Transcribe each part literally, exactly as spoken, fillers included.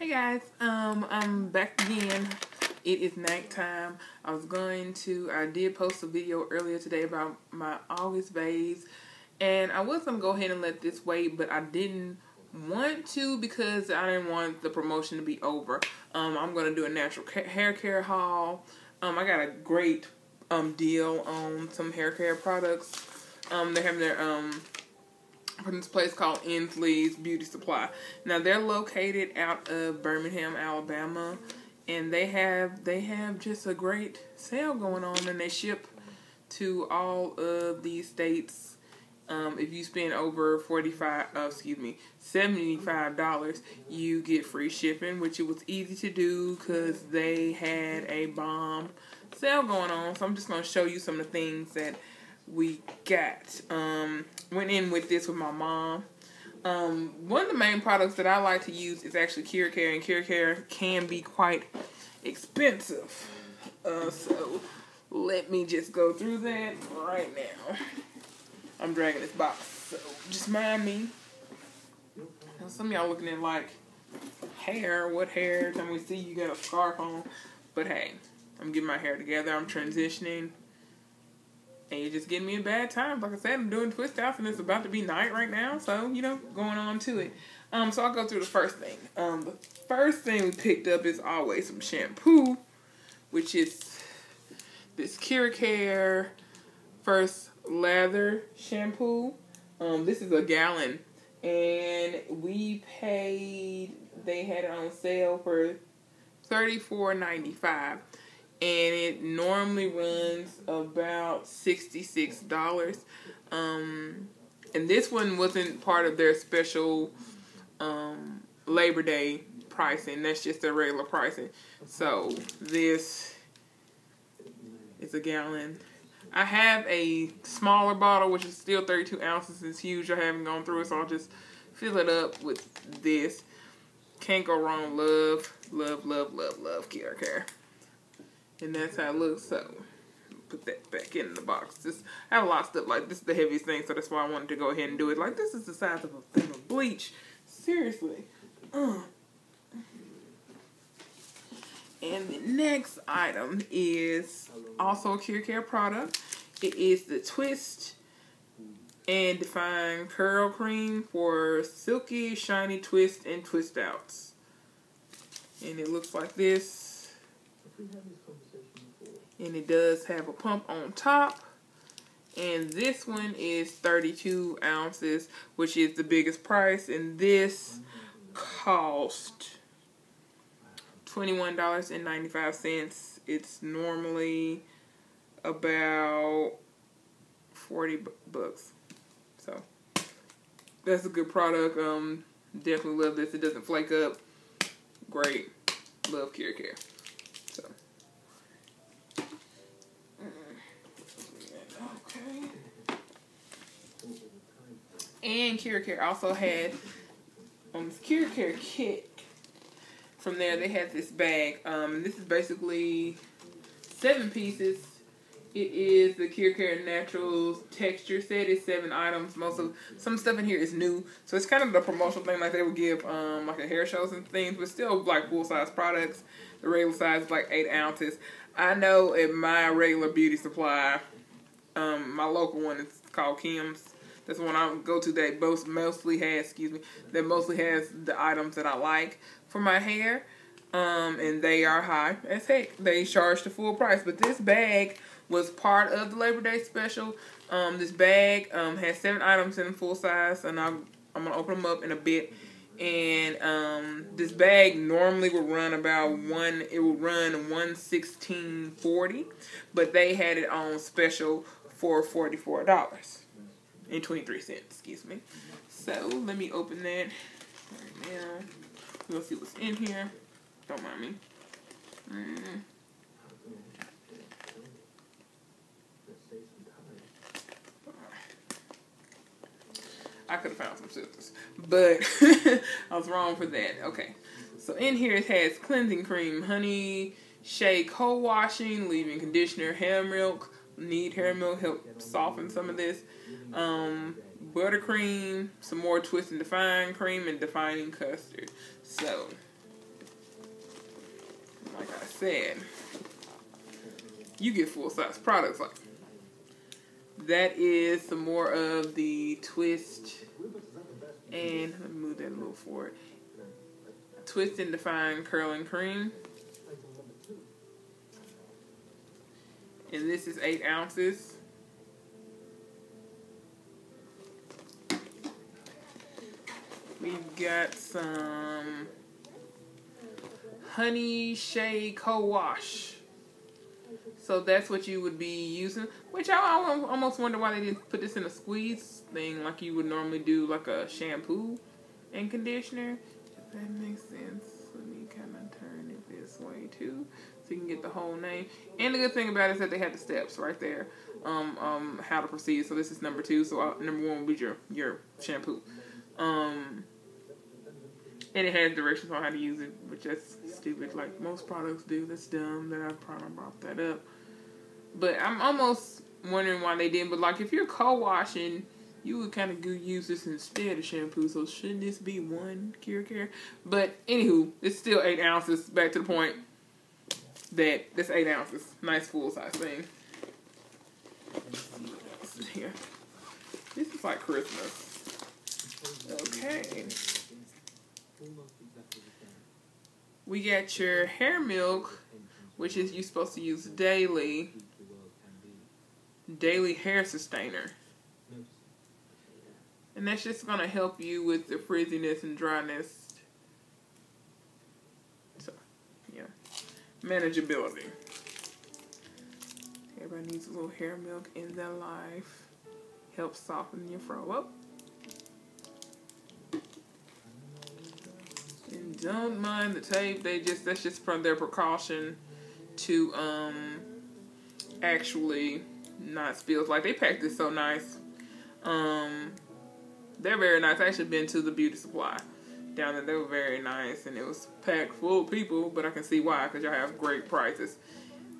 Hey guys, um, I'm back again. It is night time. I was going to, I did post a video earlier today about my August vase, and I was going to go ahead and let this wait, but I didn't want to because I didn't want the promotion to be over. Um, I'm going to do a natural hair care haul. Um, I got a great um, deal on some hair care products. Um, they have their, um, from this place called Ensley's Beauty Supply. Now they're located out of Birmingham, Alabama, and they have they have just a great sale going on, and they ship to all of these states. Um, if you spend over forty-five, uh, excuse me, seventy-five dollars, you get free shipping, which it was easy to do because they had a bomb sale going on. So I'm just gonna show you some of the things that we got. Um, went in with this with my mom. Um, one of the main products that I like to use is actually Keracare, and Keracare can be quite expensive. Uh, so let me just go through that right now. I'm dragging this box, so just mind me. Now some of y'all looking at like hair, what hair? Every time we see you got a scarf on, but hey, I'm getting my hair together. I'm transitioning. And you're just giving me a bad time. Like I said, I'm doing twist outs and it's about to be night right now. So, you know, going on to it. Um, so I'll go through the first thing. Um, the first thing we picked up is always some shampoo, which is this Keracare First Lather Shampoo. Um, this is a gallon. And we paid, they had it on sale for thirty-four ninety-five. And it normally runs about sixty-six dollars. Um, and this one wasn't part of their special um, Labor Day pricing. That's just their regular pricing. So this is a gallon. I have a smaller bottle, which is still thirty-two ounces. It's huge. I haven't gone through it, so I'll just fill it up with this. Can't go wrong. Love, love, love, love, love, Keracare. And that's how it looks, so put that back in the box. Just, I have a lot of stuff like this is the heaviest thing, so that's why I wanted to go ahead and do it. Like, this is the size of a thing of bleach. Seriously. Uh. And the next item is also a Keracare product. It is the Twist and Define Curl Cream for silky, shiny twists and twist outs. And it looks like this. And it does have a pump on top. And this one is thirty-two ounces, which is the biggest price. And this cost twenty-one ninety-five. It's normally about forty bucks. So that's a good product. Um, definitely love this. It doesn't flake up. Great. Love Keracare. So. Okay. And Keracare also had on um, this Keracare kit. From there, they had this bag. Um, this is basically seven pieces. It is the Keracare Naturals texture set. It's seven items. Most of some stuff in here is new, so it's kind of the promotional thing. Like they would give um, like the hair shows and things, but still like full size products. The regular size is like eight ounces. I know at my regular beauty supply, um, my local one is called Kim's. That's the one I go to that most mostly has, excuse me, that mostly has the items that I like for my hair, um, and they are high as heck. They charge the full price, but this bag was part of the Labor Day special. Um, this bag um, has seven items in full size, and I'm, I'm going to open them up in a bit. And um, this bag normally would run about one, it would run one sixteen forty, but they had it on special for forty-four dollars and twenty-three cents, excuse me. So let me open that right now. We'll see what's in here. Don't mind me. Mm. I could have found some scissors, but I was wrong for that. Okay, so in here it has cleansing cream, honey, shea cold washing, leave-in conditioner, hair milk. Need hair milk, help soften some of this. Um, buttercream, some more twist and define cream, and defining custard. So like I said, you get full-size products. Like that is some more of the twist and, let me move that a little forward, twist and define curling cream. And this is eight ounces. We've got some honey shea co-wash. So that's what you would be using. Which I almost wonder why they didn't put this in a squeeze thing like you would normally do like a shampoo and conditioner. If that makes sense. Let me kind of turn it this way too. So you can get the whole name. And the good thing about it is that they had the steps right there. Um, um, how to proceed. So this is number two. So I'll, number one would be your, your shampoo. Um, and it has directions on how to use it, which that's stupid. Like most products do. That's dumb that I probably brought that up. But I'm almost wondering why they didn't. But like if you're co-washing, you would kind of use this instead of shampoo. So shouldn't this be one Keracare? But anywho, it's still eight ounces. Back to the point. That that's eight ounces, nice full size thing. Let's see what else is here. This is like Christmas. Okay. We got your hair milk, which is you're supposed to use daily. Daily hair sustainer, and that's just gonna help you with the frizziness and dryness. Manageability. Everybody needs a little hair milk in their life. Helps soften your fro up. And don't mind the tape. They just that's just from their precaution to um actually not spill. Like they packed this so nice. Um, they're very nice. I actually been to the Beauty Supply. Down there, they were very nice, and it was packed full of people, but I can see why, because y'all have great prices.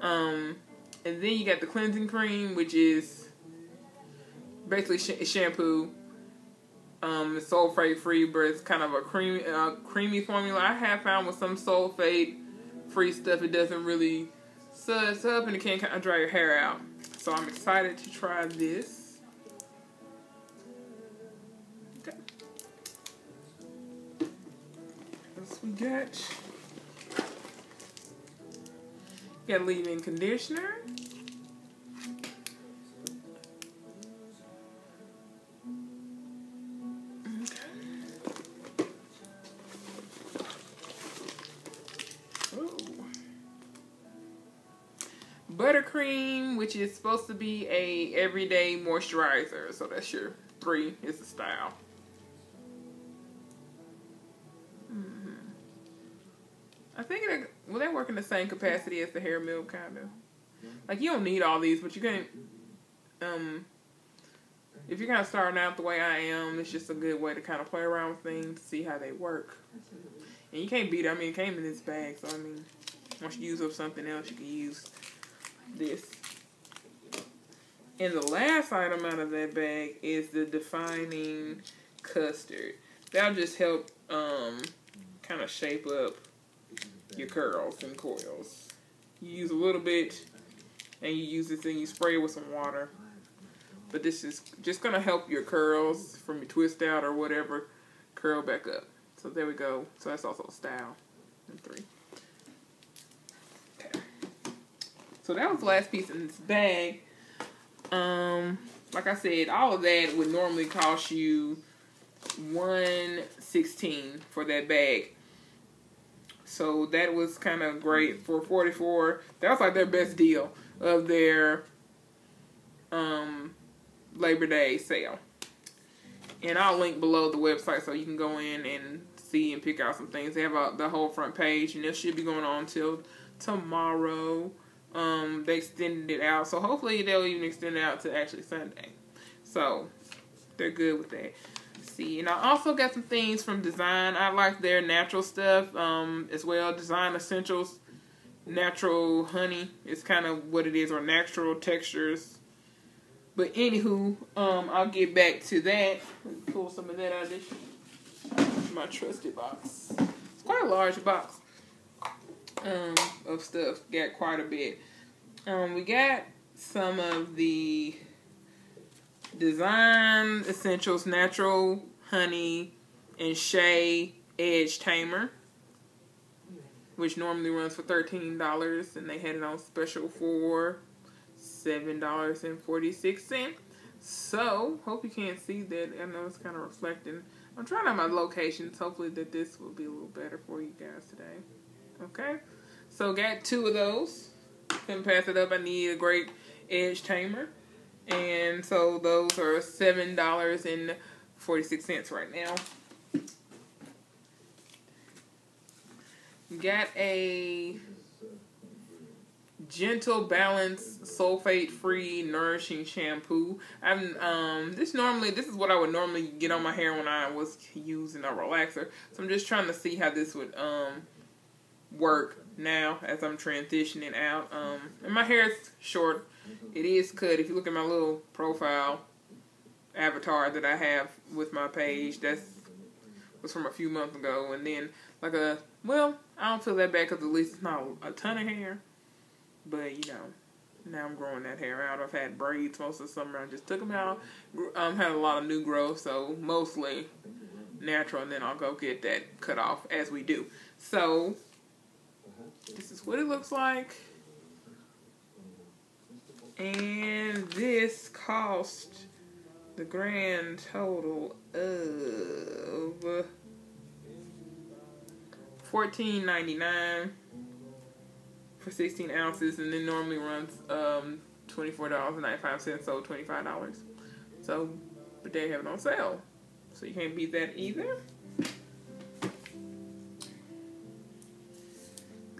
Um, and then you got the cleansing cream, which is basically sh shampoo, um, sulfate free, but it's kind of a creamy, uh, creamy formula. I have found with some sulfate free stuff, it doesn't really suds up, and it can kind of dry your hair out. So I'm excited to try this. We got, got leave-in conditioner. Okay. Ooh. Buttercream, which is supposed to be a everyday moisturizer. So that's your three is the style. I think it, well, they work in the same capacity as the hair milk, kind of. Like, you don't need all these, but you can't, um, if you're kind of starting out the way I am, it's just a good way to kind of play around with things, see how they work. And you can't beat it. I mean, it came in this bag, so, I mean, once you use up something else, you can use this. And the last item out of that bag is the defining custard. That'll just help, um, kind of shape up your curls and coils. You use a little bit and you use this and you spray it with some water, but this is just gonna help your curls from your twist out or whatever curl back up. So there we go. So that's also style and three. Okay. So that was the last piece in this bag. Um, like I said, all of that would normally cost you one sixteen for that bag. So that was kind of great for forty-four dollars. That was like their best deal of their um, Labor Day sale. And I'll link below the website so you can go in and see and pick out some things. They have a, the whole front page, and this should be going on till tomorrow. Um, they extended it out, so hopefully they'll even extend it out to actually Sunday. So they're good with that. And I also got some things from Design. I like their natural stuff um, as well. Design Essentials, natural honey is kind of what it is, or natural textures. But anywho, um, I'll get back to that. Let's pull some of that out of this, my trusty box. It's quite a large box. um, of stuff. Got quite a bit. Um, we got some of the Design Essentials Natural Honey and Shea Edge Tamer, which normally runs for thirteen dollars, and they had it on special for seven dollars and forty-six cents. So, hope you can't see that. I know it's kind of reflecting. I'm trying out my locations. Hopefully that this will be a little better for you guys today. Okay? So, got two of those. Couldn't pass it up. I need a great edge tamer. And so, those are seven dollars and forty-six cents right now. Got a Gentle Balance Sulfate Free Nourishing Shampoo. I'm um this normally this is what I would normally get on my hair when I was using a relaxer. So I'm just trying to see how this would um work now as I'm transitioning out. Um and my hair is short. It is cut. If you look at my little profile avatar that I have with my page, that's was from a few months ago, and then like a well, I don't feel that bad because at least it's not a ton of hair. But, you know, now I'm growing that hair out. I've had braids most of the summer. I just took them out. Um, had a lot of new growth, so mostly natural. And then I'll go get that cut off as we do. So, this is what it looks like. And this cost the grand total of fourteen ninety-nine for sixteen ounces, and then normally runs um, twenty-four dollars and ninety-five cents, so twenty-five dollars. So, but they have it on sale, so you can't beat that either.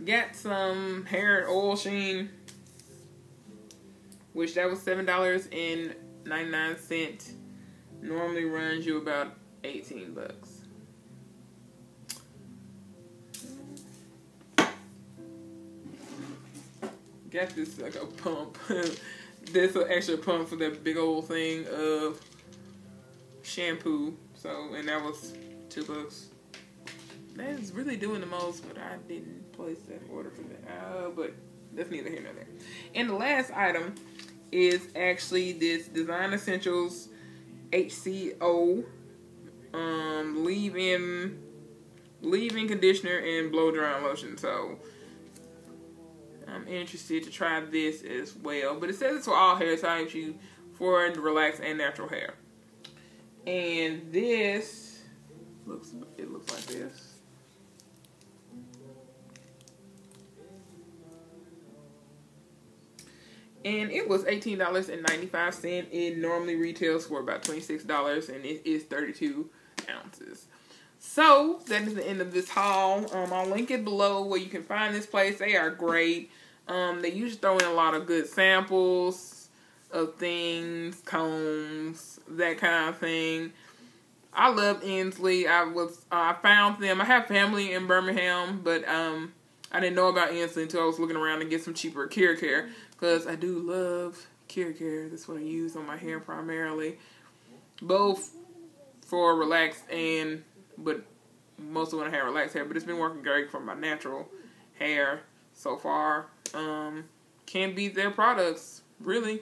Got some hair oil sheen, which that was seven dollars and ninety-nine cents. Normally runs you about eighteen bucks. Got this like a pump. This an extra pump for that big old thing of shampoo. So, and that was two bucks. That is really doing the most, but I didn't place that order for that. Uh, but that's neither here nor there. And the last item is actually this Design Essentials H C O um, leave-in leave-in conditioner and blow-drying lotion. So, I'm interested to try this as well. But it says it's for all hair types, you for relaxed and natural hair. And this looks it looks like this. And it was eighteen dollars and ninety-five cents. It normally retails for about twenty-six dollars, and it is thirty-two ounces. So, that is the end of this haul. Um, I'll link it below where you can find this place. They are great. Um, they usually throw in a lot of good samples of things, combs, that kind of thing. I love Ensley. I was uh, I found them. I have family in Birmingham, but um, I didn't know about Ensley until I was looking around to get some cheaper Keracare, because I do love Keracare. That's what I use on my hair primarily, both for relaxed and but mostly when I have relaxed hair. But it's been working great for my natural hair so far. Um, can't beat their products, really.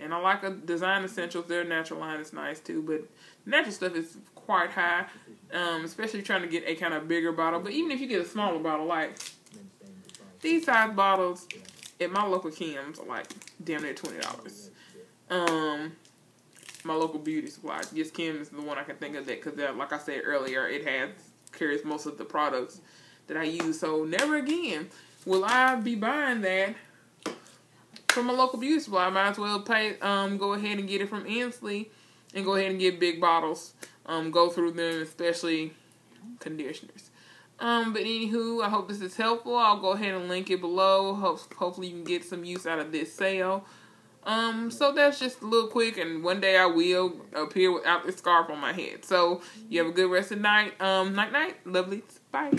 And I like a Design Essentials. Their natural line is nice too. But natural stuff is quite high, um, especially trying to get a kind of bigger bottle. But even if you get a smaller bottle, like these size bottles at my local Kim's are like damn near twenty dollars. Um... My local beauty supply. Yes, Kim is the one I can think of that, because like I said earlier, it has carries most of the products that I use. So never again will I be buying that from a local beauty supply. I might as well pay, um, go ahead and get it from Ensley and go ahead and get big bottles. Um, go through them, especially conditioners. Um, but anywho, I hope this is helpful. I'll go ahead and link it below. Hope, hopefully you can get some use out of this sale. Um, so that's just a little quick, and one day I will appear without this scarf on my head. So, you have a good rest of the night. Um, night-night. Lovely. Bye.